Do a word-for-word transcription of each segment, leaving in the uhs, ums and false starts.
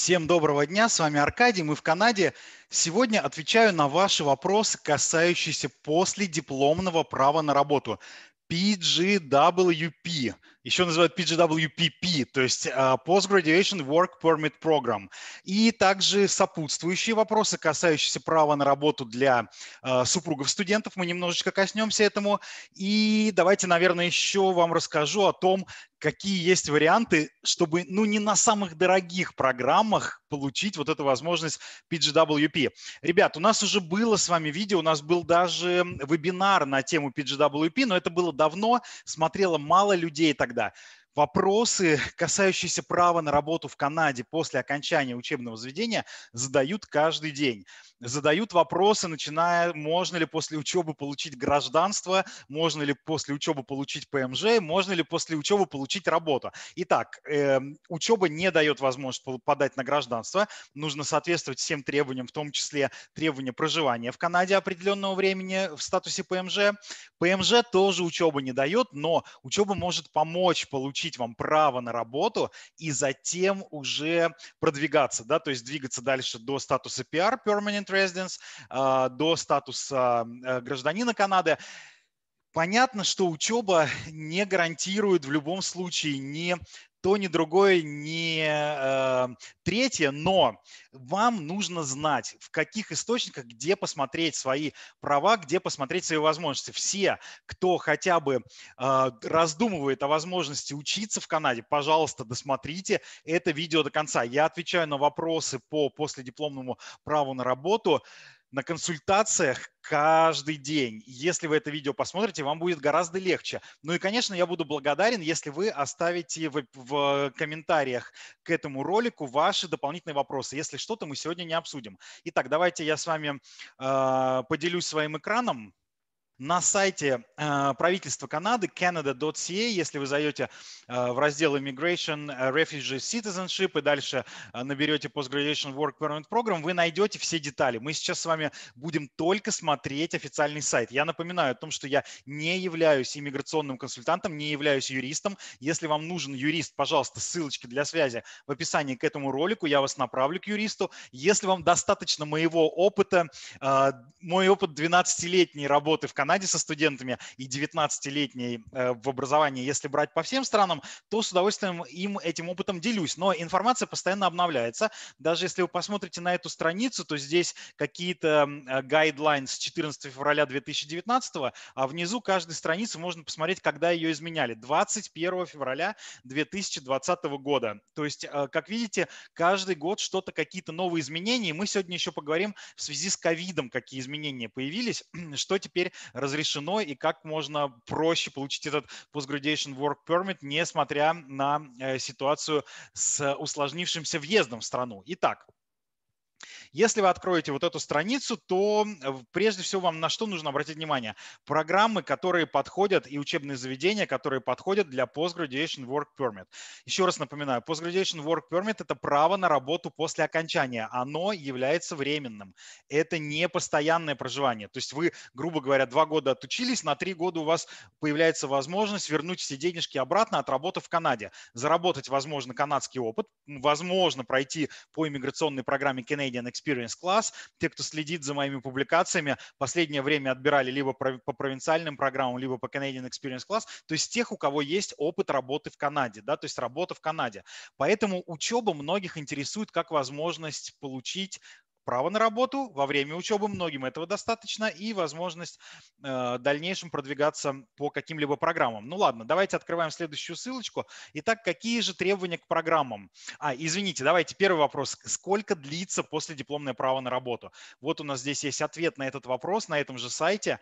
Всем доброго дня, с вами Аркадий, мы в Канаде. Сегодня отвечаю на ваши вопросы, касающиеся последипломного права на работу. пи джи дабл ю пи, еще называют пи джи дабл ю пи пи, то есть Post-Graduation Work Permit Program. И также сопутствующие вопросы, касающиеся права на работу для uh, супругов студентов. Мы немножечко коснемся этому. И давайте, наверное, еще вам расскажу о том, какие есть варианты, чтобы, ну, не на самых дорогих программах получить вот эту возможность пи джи дабл ю пи. Ребят, у нас уже было с вами видео, у нас был даже вебинар на тему пи джи дабл ю пи, но это было давно, смотрело мало людей тогда. Вопросы, касающиеся права на работу в Канаде после окончания учебного заведения, задают каждый день. Задают вопросы, начиная, можно ли после учебы получить гражданство, можно ли после учебы получить пэ эм жэ, можно ли после учебы получить работу. Итак, э, учеба не дает возможность подать на гражданство. Нужно соответствовать всем требованиям, в том числе требованиям проживания в Канаде определенного времени в статусе пэ эм жэ. пэ эм жэ тоже учеба не дает, но учеба может помочь получить вам право на работу и затем уже продвигаться, да, то есть двигаться дальше до статуса пи ар, Permanent Residence, до статуса гражданина Канады. Понятно, что учеба не гарантирует в любом случае ни то, ни другое, ни э, третье, но вам нужно знать, в каких источниках, где посмотреть свои права, где посмотреть свои возможности. Все, кто хотя бы э, раздумывает о возможности учиться в Канаде, пожалуйста, досмотрите это видео до конца. Я отвечаю на вопросы по последипломному праву на работу на консультациях каждый день. Если вы это видео посмотрите, вам будет гораздо легче. Ну и, конечно, я буду благодарен, если вы оставите в, в комментариях к этому ролику ваши дополнительные вопросы. Если что-то, мы сегодня не обсудим. Итак, давайте я с вами э, поделюсь своим экраном. На сайте э, правительства Канады Canada.ca, если вы зайдете э, в раздел Immigration, Refugees, Citizenship и дальше э, наберете Post-Graduation Work Permit Program, вы найдете все детали. Мы сейчас с вами будем только смотреть официальный сайт. Я напоминаю о том, что я не являюсь иммиграционным консультантом, не являюсь юристом. Если вам нужен юрист, пожалуйста, ссылочки для связи в описании к этому ролику, я вас направлю к юристу. Если вам достаточно моего опыта, э, мой опыт двенадцатилетней работы в Канаде, со студентами и девятнадцатилетней в образовании, если брать по всем странам, то с удовольствием им этим опытом делюсь. Но информация постоянно обновляется. Даже если вы посмотрите на эту страницу, то здесь какие-то guidelines с четырнадцатого февраля две тысячи девятнадцатого, а внизу каждой страницы можно посмотреть, когда ее изменяли. двадцать первого февраля две тысячи двадцатого года. То есть, как видите, каждый год что-то, какие-то новые изменения. И мы сегодня еще поговорим в связи с ковидом, какие изменения появились, что теперь разрешено и как можно проще получить этот Post-Graduation Work Permit, несмотря на ситуацию с усложнившимся въездом в страну. Итак, если вы откроете вот эту страницу, то прежде всего вам на что нужно обратить внимание? Программы, которые подходят, и учебные заведения, которые подходят для Post-Graduation Work Permit. Еще раз напоминаю, Post-Graduation Work Permit – это право на работу после окончания. Оно является временным. Это не постоянное проживание. То есть вы, грубо говоря, два года отучились, на три года у вас появляется возможность вернуть все денежки обратно от работы в Канаде. Заработать, возможно, канадский опыт, возможно, пройти по иммиграционной программе Canadian Experience Class. Те, кто следит за моими публикациями, последнее время отбирали либо по провинциальным программам, либо по Canadian Experience Class, то есть тех, у кого есть опыт работы в Канаде, да, то есть работа в Канаде. Поэтому учеба многих интересует как возможность получить право на работу во время учебы, многим этого достаточно, и возможность э, в дальнейшем продвигаться по каким-либо программам. Ну ладно, давайте открываем следующую ссылочку. Итак, какие же требования к программам? А, извините, давайте первый вопрос. Сколько длится последипломное право на работу? Вот у нас здесь есть ответ на этот вопрос на этом же сайте.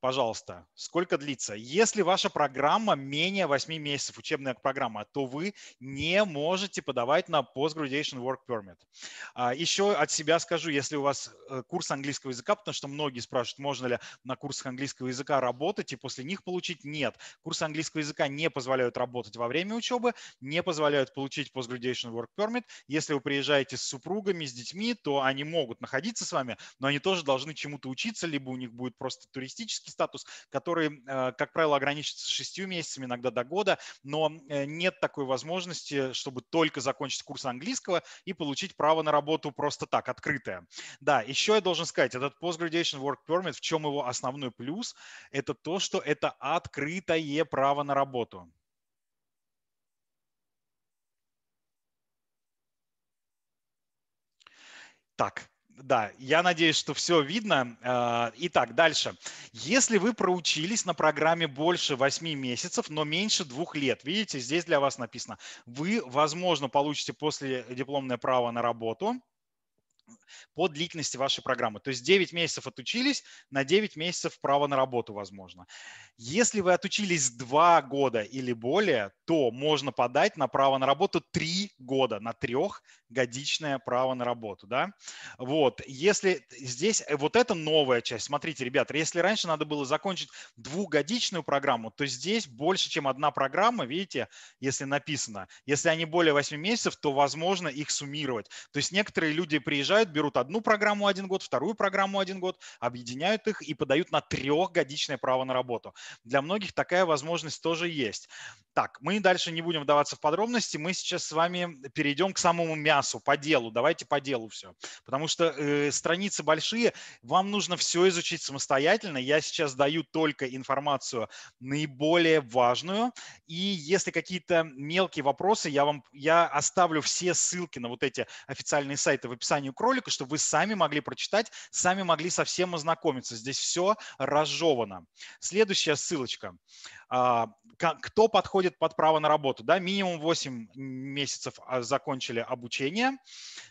Пожалуйста, сколько длится? Если ваша программа менее восьми месяцев, учебная программа, то вы не можете подавать на Post-Graduation Work Permit. Еще от себя скажу, если у вас курс английского языка, потому что многие спрашивают, можно ли на курсах английского языка работать и после них получить. Нет, курсы английского языка не позволяют работать во время учебы, не позволяют получить Post-Graduation Work Permit. Если вы приезжаете с супругами, с детьми, то они могут находиться с вами, но они тоже должны чему-то учиться, либо у них будет просто туристический статус, который, как правило, ограничивается шестью месяцами, иногда до года, но нет такой возможности, чтобы только закончить курс английского и получить право на работу просто так, открытое. Да, еще я должен сказать, этот Post-Graduation Work Permit, в чем его основной плюс, это то, что это открытое право на работу. Так. Да, я надеюсь, что все видно. Итак, дальше. Если вы проучились на программе больше восьми месяцев, но меньше двух лет, видите, здесь для вас написано, вы, возможно, получите последипломное право на работу по длительности вашей программы. То есть девять месяцев отучились, на девять месяцев право на работу возможно. Если вы отучились два года или более, то можно подать на право на работу три года, на трехгодичное право на работу. Да? Вот. Если здесь вот эта новая часть, смотрите, ребята, если раньше надо было закончить двухгодичную программу, то здесь больше, чем одна программа, видите, если написано, если они более восьми месяцев, то возможно их суммировать. То есть некоторые люди приезжают, берут одну программу один год, вторую программу один год, объединяют их и подают на трехгодичное право на работу. Для многих такая возможность тоже есть. Так, мы дальше не будем вдаваться в подробности, мы сейчас с вами перейдем к самому мясу, по делу. Давайте по делу все, потому что э, страницы большие, вам нужно все изучить самостоятельно. Я сейчас даю только информацию наиболее важную, и если какие-то мелкие вопросы, я вам я оставлю все ссылки на вот эти официальные сайты в описании к ролику, чтобы вы сами могли прочитать, сами могли со всем ознакомиться. Здесь все разжевано. Следующая ссылочка. Кто подходит под право на работу? Да, минимум восемь месяцев закончили обучение.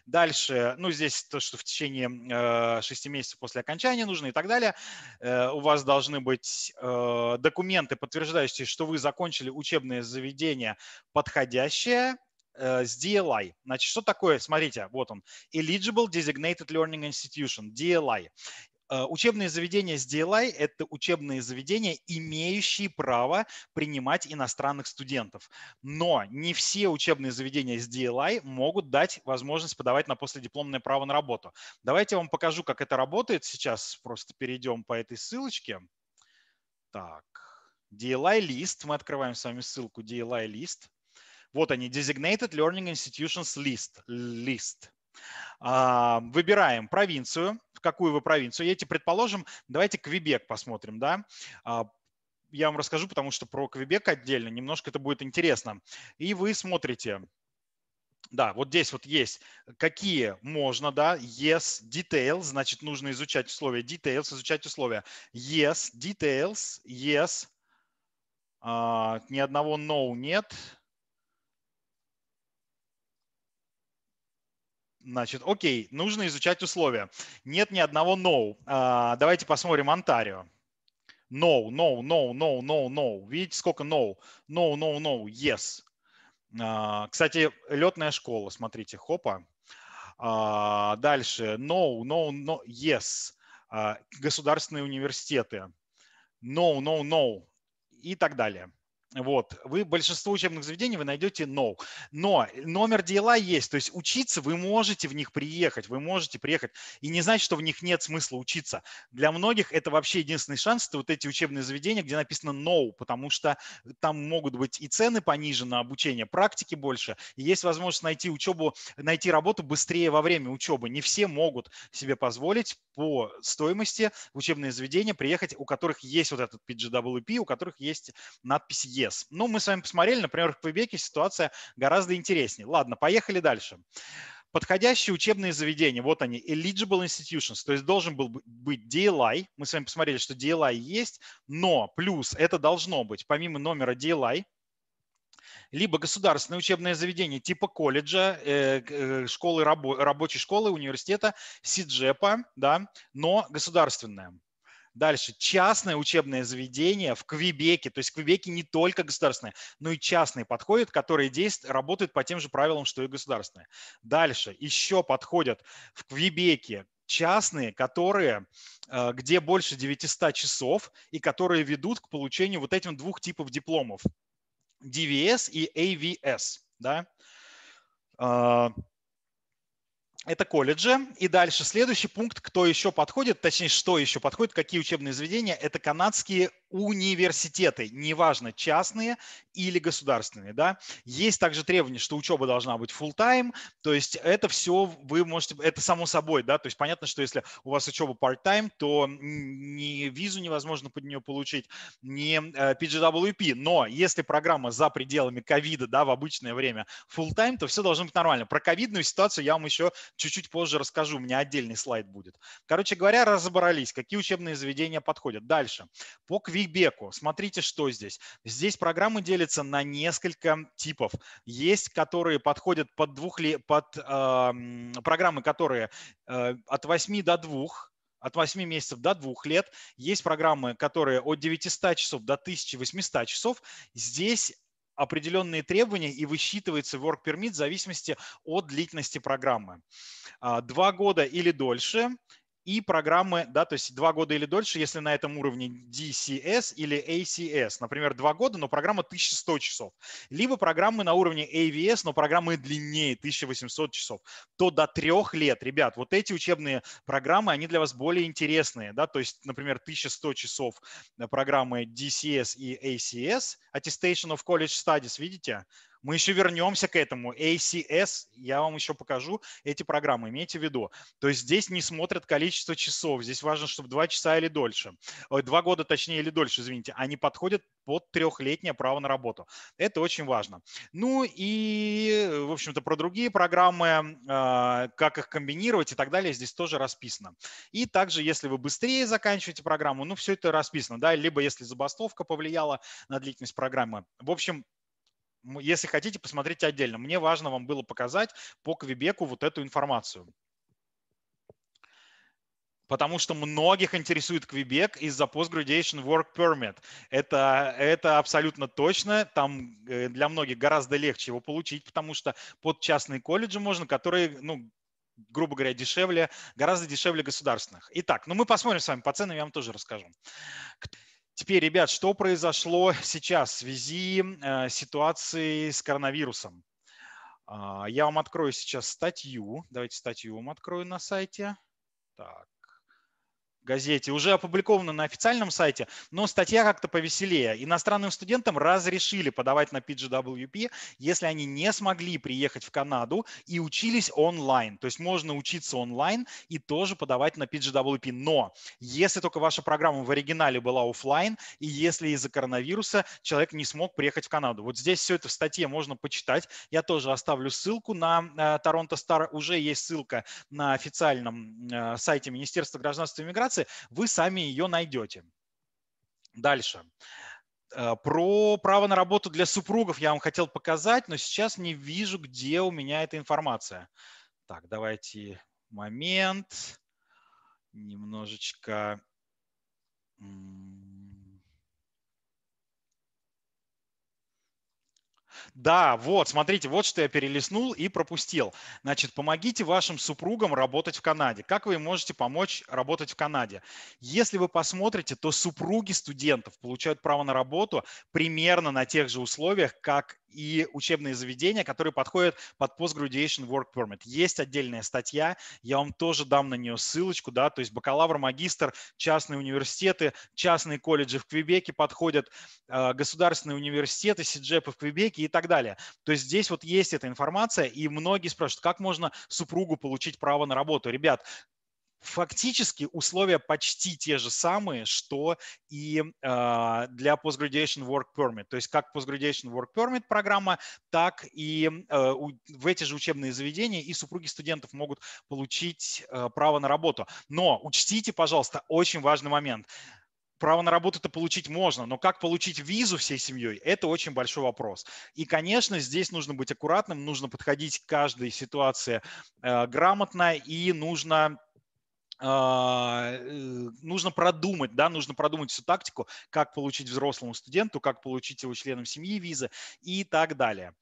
Дальше, ну здесь то, что в течение шести месяцев после окончания нужно и так далее. У вас должны быть документы, подтверждающие, что вы закончили учебное заведение подходящее с ди эл ай. Значит, что такое? Смотрите, вот он. Eligible Designated Learning Institution, ди эл ай. Учебные заведения с ди эл ай – это учебные заведения, имеющие право принимать иностранных студентов. Но не все учебные заведения с ди эл ай могут дать возможность подавать на последипломное право на работу. Давайте я вам покажу, как это работает. Сейчас просто перейдем по этой ссылочке. Так, ди эл ай-лист. Мы открываем с вами ссылку ди эл ай-лист. Вот они, Designated Learning Institutions List. List. Выбираем провинцию, в какую вы провинцию едете. Предположим, давайте Квебек посмотрим. Да? Я вам расскажу, потому что про Квебек отдельно, немножко это будет интересно. И вы смотрите. Да, вот здесь вот есть, какие можно, да, yes, details, значит, нужно изучать условия, details, изучать условия, yes, details, yes, uh, ни одного no нет. Значит, окей, нужно изучать условия. Нет ни одного no. А, давайте посмотрим Онтарио. No, no, no, no, no, no. Видите, сколько no? No, no, no, yes. А, кстати, летная школа, смотрите, хопа. А, дальше, no, no, no, yes. А, государственные университеты. No, no, no. И так далее. Вот, вы большинство учебных заведений вы найдете no. Но номер ди эл ай есть, то есть учиться вы можете в них приехать, вы можете приехать. И не значит, что в них нет смысла учиться. Для многих это вообще единственный шанс, это вот эти учебные заведения, где написано no, потому что там могут быть и цены пониже на обучение, практики больше. И есть возможность найти учебу, найти работу быстрее во время учебы. Не все могут себе позволить по стоимости в учебные заведения приехать, у которых есть вот этот пи джи дабл ю пи, у которых есть надпись «Е». Yes. Ну, мы с вами посмотрели, например, в Квебеке ситуация гораздо интереснее. Ладно, поехали дальше. Подходящие учебные заведения, вот они, eligible institutions, то есть должен был быть ди эл ай. Мы с вами посмотрели, что ди эл ай есть, но плюс это должно быть, помимо номера ди эл ай, либо государственное учебное заведение типа колледжа, школы, рабочей школы, университета, СИДЖЕПА, да, но государственное. Дальше. Частное учебное заведение в Квебеке. То есть в Квебеке не только государственное, но и частные подходят, которые действуют, работают по тем же правилам, что и государственные. Дальше. Еще подходят в Квебеке частные, которые, где больше девятисот часов и которые ведут к получению вот этих двух типов дипломов. ди ви эс и эй ви эс. Да? Это колледжи. И дальше следующий пункт, кто еще подходит, точнее, что еще подходит, какие учебные заведения, это канадские университеты, неважно, частные или государственные. Да? Есть также требование, что учеба должна быть full-time, то есть это все вы можете, это само собой, да, то есть понятно, что если у вас учеба part-time, то ни визу невозможно под нее получить, ни пи джи дабл ю пи, но если программа за пределами ковида, да, в обычное время full-time, то все должно быть нормально. Про ковидную ситуацию я вам еще чуть-чуть позже расскажу, у меня отдельный слайд будет. Короче говоря, разобрались, какие учебные заведения подходят. Дальше. По Квебеку. Смотрите, что здесь. Здесь программы делятся на несколько типов. Есть, которые подходят под, двух, под э, программы, которые э, от восьми до двух. От восьми месяцев до двух лет. Есть программы, которые от девятисот часов до тысячи восьмисот часов. Здесь определенные требования и высчитывается work permit в зависимости от длительности программы. Два года или дольше и программы, да, то есть два года или дольше, если на этом уровне ди си эс или эй си эс, например, два года, но программа тысяча сто часов. Либо программы на уровне эй ви эс, но программы длиннее, тысяча восемьсот часов, то до трех лет. Ребят, вот эти учебные программы, они для вас более интересные, да, то есть, например, тысяча сто часов программы ди си эс и эй си эс, Attestation of College Studies, видите? Мы еще вернемся к этому. эй си эс, я вам еще покажу эти программы, имейте в виду. То есть здесь не смотрят количество часов, здесь важно, чтобы два часа или дольше, два года точнее или дольше, извините, они подходят под трехлетнее право на работу. Это очень важно. Ну и, в общем-то, про другие программы, как их комбинировать и так далее, здесь тоже расписано. И также, если вы быстрее заканчиваете программу, ну все это расписано, да, либо если забастовка повлияла на длительность программы. В общем, если хотите, посмотрите отдельно. Мне важно вам было показать по Квебеку вот эту информацию. Потому что многих интересует Квебек из-за Post-Graduation Work Permit. Это, это абсолютно точно. Там для многих гораздо легче его получить, потому что под частные колледжи можно, которые, ну, грубо говоря, дешевле, гораздо дешевле государственных. Итак, ну мы посмотрим с вами по ценам, я вам тоже расскажу. Теперь, ребят, что произошло сейчас в связи с ситуацией с коронавирусом? Я вам открою сейчас статью. Давайте статью вам открою на сайте. Так. Газете, уже опубликовано на официальном сайте, но статья как-то повеселее. Иностранным студентам разрешили подавать на пи джи дабл ю пи, если они не смогли приехать в Канаду и учились онлайн. То есть можно учиться онлайн и тоже подавать на пи джи дабл ю пи. Но если только ваша программа в оригинале была офлайн, и если из-за коронавируса человек не смог приехать в Канаду. Вот здесь все это в статье можно почитать. Я тоже оставлю ссылку на Торонто Стар. Уже есть ссылка на официальном сайте Министерства гражданства и иммиграции. Вы сами ее найдете. Дальше. Про право на работу для супругов я вам хотел показать, но сейчас не вижу, где у меня эта информация. Так, давайте момент. Немножечко... Да, вот, смотрите, вот что я перелистнул и пропустил. Значит, помогите вашим супругам работать в Канаде. Как вы им можете помочь работать в Канаде? Если вы посмотрите, то супруги студентов получают право на работу примерно на тех же условиях, как и учебные заведения, которые подходят под Post-Graduation Work Permit. Есть отдельная статья, я вам тоже дам на нее ссылочку, да, то есть бакалавр, магистр, частные университеты, частные колледжи в Квебеке подходят, государственные университеты, СИДЖЕПА в Квебеке и так далее. То есть здесь вот есть эта информация, и многие спрашивают, как можно супругу получить право на работу. Ребят, фактически условия почти те же самые, что и э, для Post-Graduation Work Permit. То есть как Post-Graduation Work Permit программа, так и э, у, в эти же учебные заведения и супруги студентов могут получить э, право на работу. Но учтите, пожалуйста, очень важный момент. Право на работу-то получить можно, но как получить визу всей семьей – это очень большой вопрос. И, конечно, здесь нужно быть аккуратным, нужно подходить к каждой ситуации э, грамотно и нужно… нужно продумать, да, нужно продумать всю тактику, как получить взрослому студенту, как получить его членам семьи визы и так далее.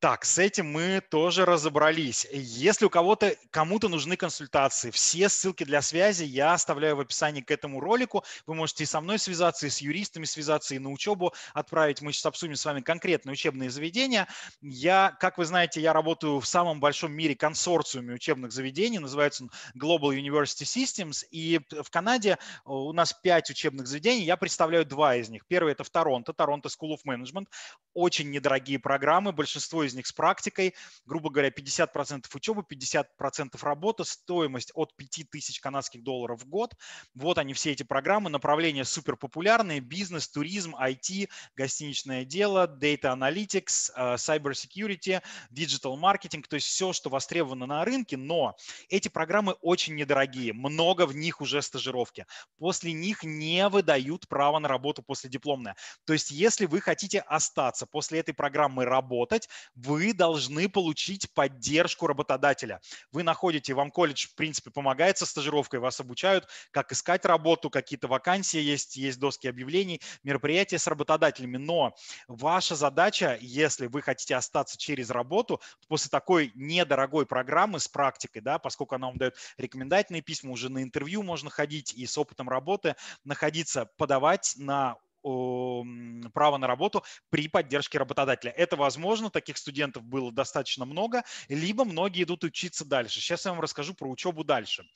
Так, с этим мы тоже разобрались. Если у кого-то, кому-то нужны консультации, все ссылки для связи я оставляю в описании к этому ролику. Вы можете и со мной связаться, и с юристами связаться, и на учебу отправить. Мы сейчас обсудим с вами конкретные учебные заведения. Я, как вы знаете, я работаю в самом большом мире консорциуме учебных заведений, называется он Global University Systems, и в Канаде у нас пять учебных заведений, я представляю два из них. Первое – это в Торонто, Toronto School of Management, очень недорогие программы, большинство из них с практикой, грубо говоря, пятьдесят процентов учебы, пятьдесят процентов работа, стоимость от пяти тысяч канадских долларов в год. Вот они, все эти программы, направления супер популярные: бизнес, туризм, ай ти, гостиничное дело, data analytics, cyber security, digital marketing, то есть все, что востребовано на рынке, но эти программы очень недорогие, много в них уже стажировки. После них не выдают право на работу последипломное. То есть если вы хотите остаться после этой программы работать, вы должны получить поддержку работодателя. Вы находите, вам колледж, в принципе, помогает со стажировкой, вас обучают, как искать работу, какие-то вакансии есть, есть доски объявлений, мероприятия с работодателями. Но ваша задача, если вы хотите остаться через работу, после такой недорогой программы с практикой, да, поскольку она вам дает рекомендательные письма, уже на интервью можно ходить и с опытом работы находиться, подавать на право на работу при поддержке работодателя. Это возможно, таких студентов было достаточно много, либо многие идут учиться дальше. Сейчас я вам расскажу про учебу дальше.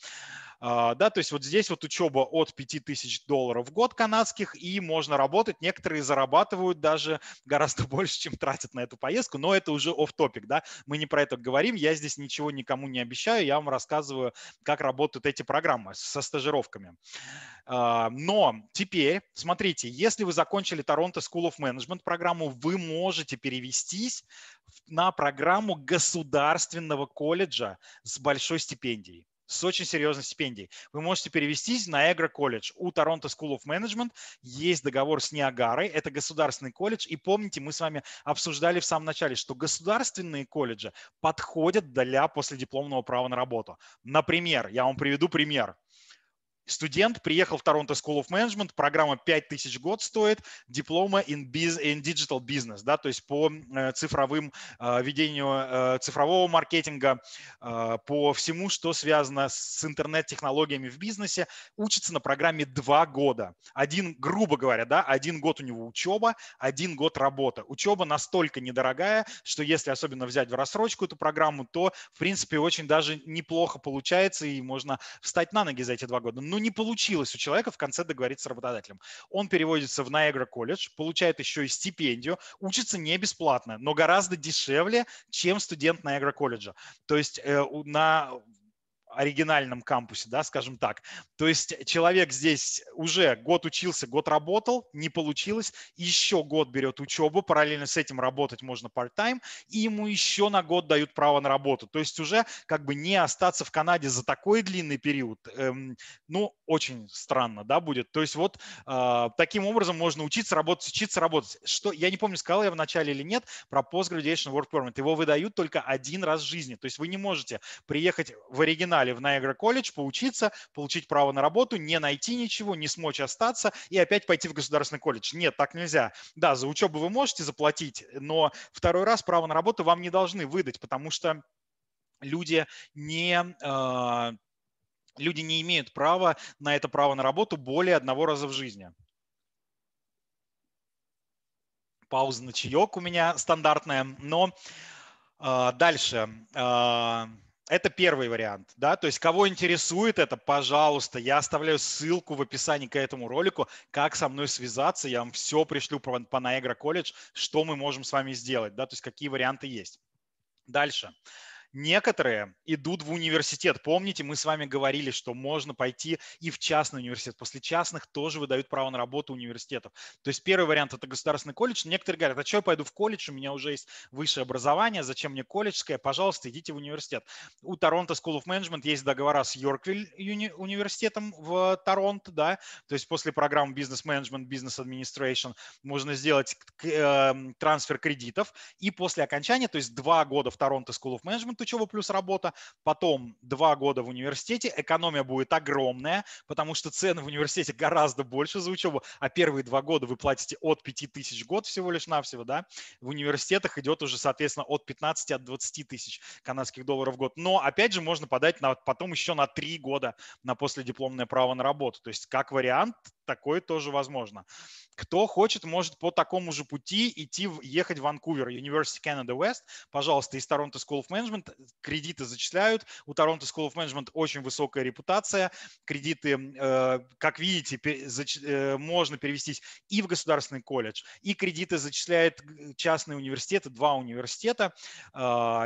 Да, то есть вот здесь вот учеба от пяти тысяч долларов в год канадских, и можно работать. Некоторые зарабатывают даже гораздо больше, чем тратят на эту поездку, но это уже офф-топик, да, мы не про это говорим, я здесь ничего никому не обещаю, я вам рассказываю, как работают эти программы со стажировками. Но теперь, смотрите, если вы закончили Toronto School of Management программу, вы можете перевестись на программу государственного колледжа с большой стипендией, с очень серьезной стипендией. Вы можете перевестись в Niagara College. У Toronto School of Management есть договор с Ниагарой, это государственный колледж. И помните, мы с вами обсуждали в самом начале, что государственные колледжи подходят для последипломного права на работу. Например, я вам приведу пример. Студент приехал в Toronto School of Management, программа пять тысяч год стоит, диплома in, biz, in digital business, да, то есть по цифровым, ведению цифрового маркетинга, по всему, что связано с интернет-технологиями в бизнесе, учится на программе два года. Один, грубо говоря, да, один год у него учеба, один год работа. Учеба настолько недорогая, что если особенно взять в рассрочку эту программу, то, в принципе, очень даже неплохо получается и можно встать на ноги за эти два года. Но не получилось у человека в конце договориться с работодателем. Он переводится в Niagara College, получает еще и стипендию, учится не бесплатно, но гораздо дешевле, чем студент Niagara College. То есть э, на оригинальном кампусе, да, скажем так. То есть человек здесь уже год учился, год работал, не получилось, еще год берет учебу, параллельно с этим работать можно part-time, и ему еще на год дают право на работу. То есть уже как бы не остаться в Канаде за такой длинный период, эм, ну, очень странно, да, будет. То есть вот э, таким образом можно учиться, работать, учиться, работать. Что, я не помню, сказал я в начале или нет, про Post-Graduation Work Permit. Его выдают только один раз в жизни. То есть вы не можете приехать в оригинальный в Niagara College, поучиться, получить право на работу, не найти ничего, не смочь остаться и опять пойти в государственный колледж. Нет, так нельзя. Да, за учебу вы можете заплатить, но второй раз право на работу вам не должны выдать, потому что люди не... Э, люди не имеют права на это право на работу более одного раза в жизни. Пауза на чаек у меня стандартная, но э, дальше... Э, Это первый вариант, да, то есть кого интересует это, пожалуйста, я оставляю ссылку в описании к этому ролику, как со мной связаться, я вам все пришлю по Niagara College, что мы можем с вами сделать, да, то есть какие варианты есть. Дальше. Некоторые идут в университет. Помните, мы с вами говорили, что можно пойти и в частный университет. После частных тоже выдают право на работу университетов. То есть первый вариант – это государственный колледж. Некоторые говорят, а что я пойду в колледж, у меня уже есть высшее образование, зачем мне колледжское? Пожалуйста, идите в университет. У Toronto School of Management есть договора с Yorkville уни- университетом в Торонто, да, то есть после программы бизнес-менеджмент, бизнес-администрейшн можно сделать э, трансфер кредитов. И после окончания, то есть два года в Toronto School of Management, учеба плюс работа, потом два года в университете, экономия будет огромная, потому что цены в университете гораздо больше за учебу, а первые два года вы платите от пяти тысяч в год всего лишь навсего, да, в университетах идет уже, соответственно, от пятнадцати от двадцати тысяч канадских долларов в год, но опять же можно подать на, потом еще на три года на последипломное право на работу, то есть как вариант такой тоже возможно. Кто хочет, может по такому же пути идти, ехать в Ванкувер, University Canada West, пожалуйста, из Toronto School of Management, кредиты зачисляют, у Toronto School of Management очень высокая репутация, кредиты, как видите, можно перевестись и в государственный колледж, и кредиты зачисляет частные университеты, два университета,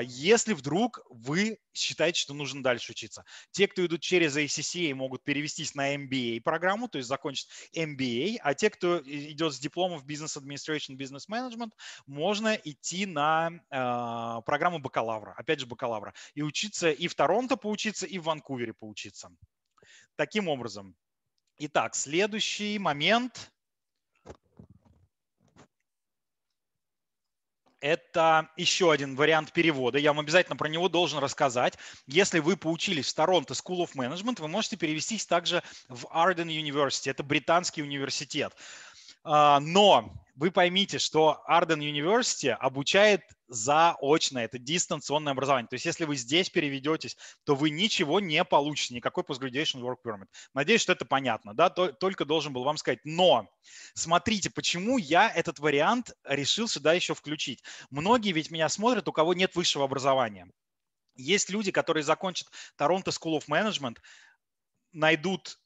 если вдруг вы считаете, что нужно дальше учиться. Те, кто идут через ай си си эй, могут перевестись на эм би эй программу, то есть закончить эм би эй, а те, кто идет с дипломом в Business Administration, Business Management, можно идти на э, программу бакалавра, опять же бакалавра, и учиться и в Торонто поучиться, и в Ванкувере поучиться. Таким образом. Итак, следующий момент – это еще один вариант перевода. Я вам обязательно про него должен рассказать. Если вы поучились в Toronto School of Management, вы можете перевестись также в Arden University. Это британский университет. Но вы поймите, что Arden University обучает заочно, это дистанционное образование. То есть если вы здесь переведетесь, то вы ничего не получите, никакой Post-Graduation Work Permit. Надеюсь, что это понятно, да? Только должен был вам сказать. Но смотрите, почему я этот вариант решил сюда еще включить. Многие ведь меня смотрят, у кого нет высшего образования. Есть люди, которые закончат Toronto School of Management, найдут,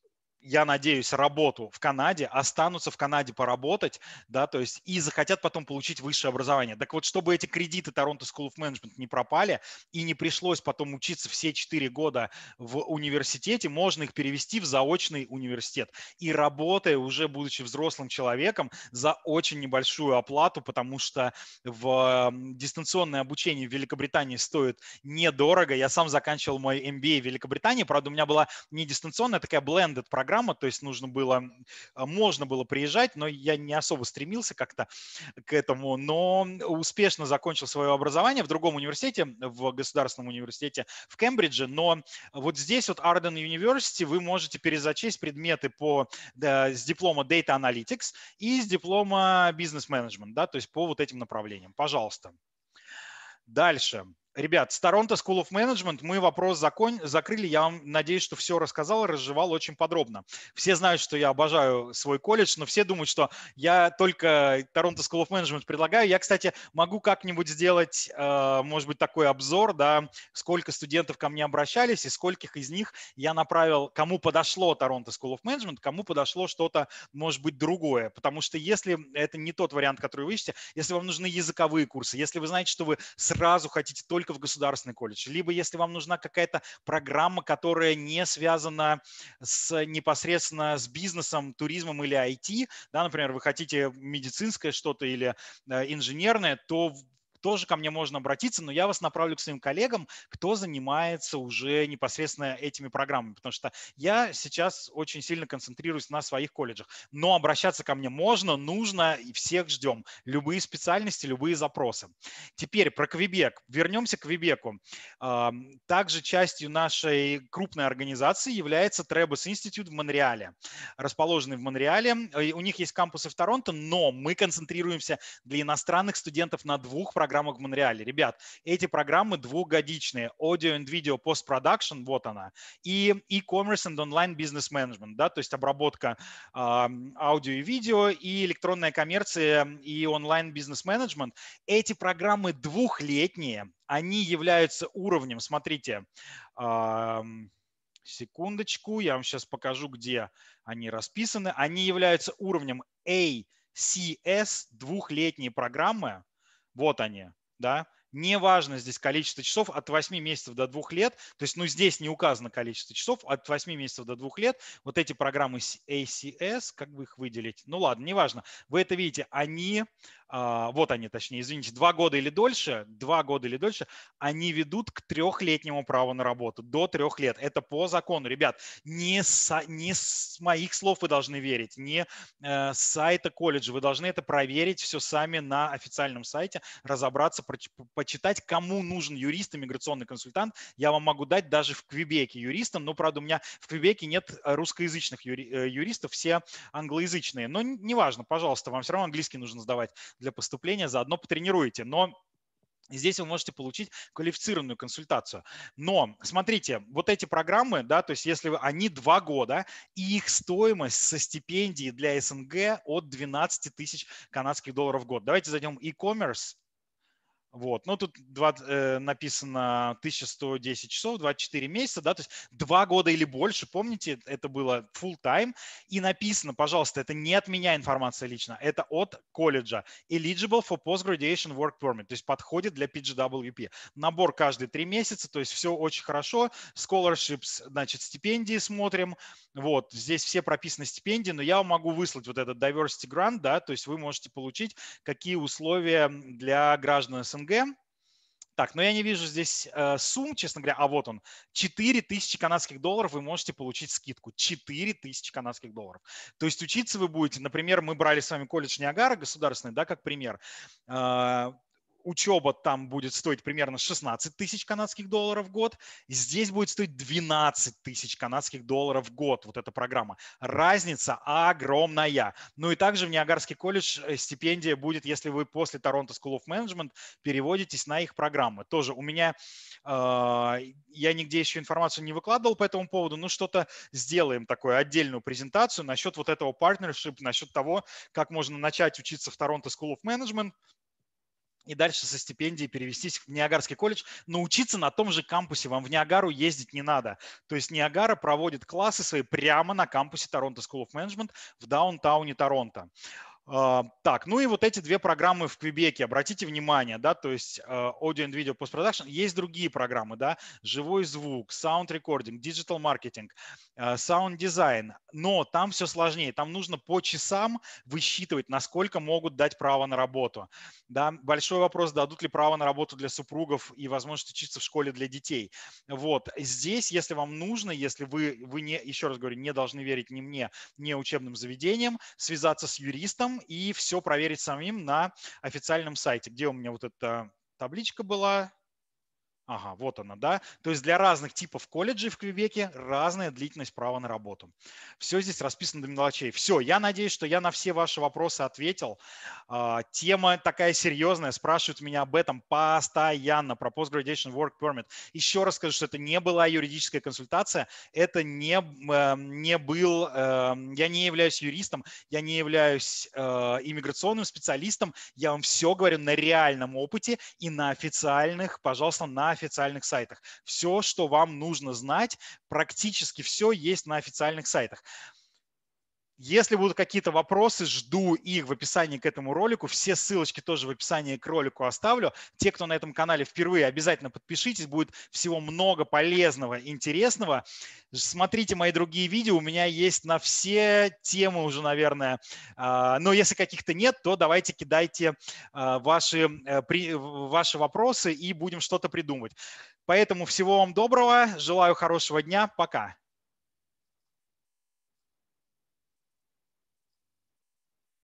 я надеюсь, работу в Канаде, останутся в Канаде поработать, да, то есть и захотят потом получить высшее образование. Так вот, чтобы эти кредиты Toronto School of Management не пропали и не пришлось потом учиться все четыре года в университете, можно их перевести в заочный университет. И работая, уже будучи взрослым человеком, за очень небольшую оплату, потому что в дистанционное обучение в Великобритании стоит недорого. Я сам заканчивал мой эм би эй в Великобритании, правда, у меня была не дистанционная, а такая blended программа, то есть нужно было, можно было приезжать, но я не особо стремился как-то к этому, но успешно закончил свое образование в другом университете, в государственном университете в Кембридже, но вот здесь вот Arden University вы можете перезачесть предметы по, да, с диплома Data Analytics и с диплома Business Management, да, то есть по вот этим направлениям. Пожалуйста. Дальше. Ребят, с Toronto School of Management мы вопрос закон... закрыли. Я вам, надеюсь, что все рассказал и разжевал очень подробно. Все знают, что я обожаю свой колледж, но все думают, что я только Toronto School of Management предлагаю. Я, кстати, могу как-нибудь сделать, может быть, такой обзор, да, сколько студентов ко мне обращались и скольких из них я направил, кому подошло Toronto School of Management, кому подошло что-то, может быть, другое. Потому что если это не тот вариант, который вы ищете, если вам нужны языковые курсы, если вы знаете, что вы сразу хотите только только в государственный колледж, либо если вам нужна какая-то программа, которая не связана с, непосредственно с бизнесом, туризмом или ай ти, да, например, вы хотите медицинское что-то или инженерное, то тоже ко мне можно обратиться, но я вас направлю к своим коллегам, кто занимается уже непосредственно этими программами, потому что я сейчас очень сильно концентрируюсь на своих колледжах. Но обращаться ко мне можно, нужно, и всех ждем. Любые специальности, любые запросы. Теперь про Квебек. Вернемся к Квебеку. Также частью нашей крупной организации является Требус Институт в Монреале, расположенный в Монреале. У них есть кампусы в Торонто, но мы концентрируемся для иностранных студентов на двух программах. Программа в Монреале. Ребят, эти программы двухгодичные. Audio and video post-production, вот она, и e-commerce and online business management, да, то есть обработка э, аудио и видео, и электронная коммерция, и онлайн бизнес менеджмент. Эти программы двухлетние, они являются уровнем, смотрите, э, секундочку, я вам сейчас покажу, где они расписаны. Они являются уровнем эй си эс, двухлетние программы. Вот они, да. Неважно здесь количество часов от восьми месяцев до двух лет. То есть, ну, здесь не указано количество часов от восьми месяцев до двух лет. Вот эти программы эй си эс, как бы их выделить? Ну, ладно, неважно. Вы это видите, они вот они, точнее, извините, два года или дольше, два года или дольше, они ведут к трехлетнему праву на работу, до трех лет. Это по закону, ребят, не с, не с моих слов вы должны верить, не с сайта колледжа, вы должны это проверить все сами на официальном сайте, разобраться, почитать, кому нужен юрист, иммиграционный консультант. Я вам могу дать даже в Квебеке юристам, но, правда, у меня в Квебеке нет русскоязычных юристов, все англоязычные, но неважно, пожалуйста, вам все равно английский нужно сдавать для поступления, заодно потренируете, но здесь вы можете получить квалифицированную консультацию. Но смотрите, вот эти программы, да, то есть если вы, они два года, и их стоимость со стипендии для СНГ от двенадцати тысяч канадских долларов в год. Давайте зайдем в e-commerce. Вот, ну тут двадцать, э, написано тысяча сто десять часов, двадцать четыре месяца, да, то есть два года или больше, помните, это было full time, и написано, пожалуйста, это не от меня информация лично, это от колледжа, eligible for post-graduation work permit, то есть подходит для пи джи дабл ю пи, набор каждые три месяца, то есть все очень хорошо, scholarships, значит, стипендии смотрим, вот, здесь все прописаны стипендии, но я вам могу выслать вот этот diversity grant, да, то есть вы можете получить какие условия для граждан СНГ. Так, но я не вижу здесь э, сумм, честно говоря, а вот он, четыре тысячи канадских долларов вы можете получить скидку, четыре тысячи канадских долларов. То есть учиться вы будете, например, мы брали с вами колледж Ниагара государственный, да, как пример, э, учеба там будет стоить примерно шестнадцать тысяч канадских долларов в год, здесь будет стоить двенадцать тысяч канадских долларов в год, вот эта программа. Разница огромная. Ну и также в Ниагарский колледж стипендия будет, если вы после Toronto School of Management переводитесь на их программы. Тоже у меня, э, я нигде еще информацию не выкладывал по этому поводу, но что-то сделаем такую отдельную презентацию насчет вот этого partnership, насчет того, как можно начать учиться в Toronto School of Management, и дальше со стипендии перевестись в Ниагарский колледж, научиться на том же кампусе. Вам в Ниагару ездить не надо. То есть Ниагара проводит классы свои прямо на кампусе Toronto School of Management в даунтауне Торонто. Так, ну и вот эти две программы в Квебеке, обратите внимание, да, то есть Audio and video post-production, есть другие программы, да, живой звук, sound recording, digital marketing, sound design, но там все сложнее, там нужно по часам высчитывать, насколько могут дать право на работу, да, большой вопрос, дадут ли право на работу для супругов и возможность учиться в школе для детей, вот, здесь, если вам нужно, если вы, вы не, еще раз говорю, не должны верить ни мне, ни учебным заведениям, связаться с юристом, и все проверить самим на официальном сайте, где у меня вот эта табличка была. Ага, вот она, да. То есть для разных типов колледжей в Квебеке разная длительность права на работу. Все здесь расписано до мелочей. Все, я надеюсь, что я на все ваши вопросы ответил. Тема такая серьезная, спрашивают меня об этом постоянно, про Post-Graduation Work Permit. Еще раз скажу, что это не была юридическая консультация, это не, не был, я не являюсь юристом, я не являюсь иммиграционным специалистом, я вам все говорю на реальном опыте и на официальных, пожалуйста, на официальных. официальных сайтах. Все, что вам нужно знать, практически все есть на официальных сайтах. Если будут какие-то вопросы, жду их в описании к этому ролику. Все ссылочки тоже в описании к ролику оставлю. Те, кто на этом канале впервые, обязательно подпишитесь. Будет всего много полезного, интересного. Смотрите мои другие видео. У меня есть на все темы уже, наверное. Но если каких-то нет, то давайте кидайте ваши, ваши вопросы и будем что-то придумывать. Поэтому всего вам доброго. Желаю хорошего дня. Пока.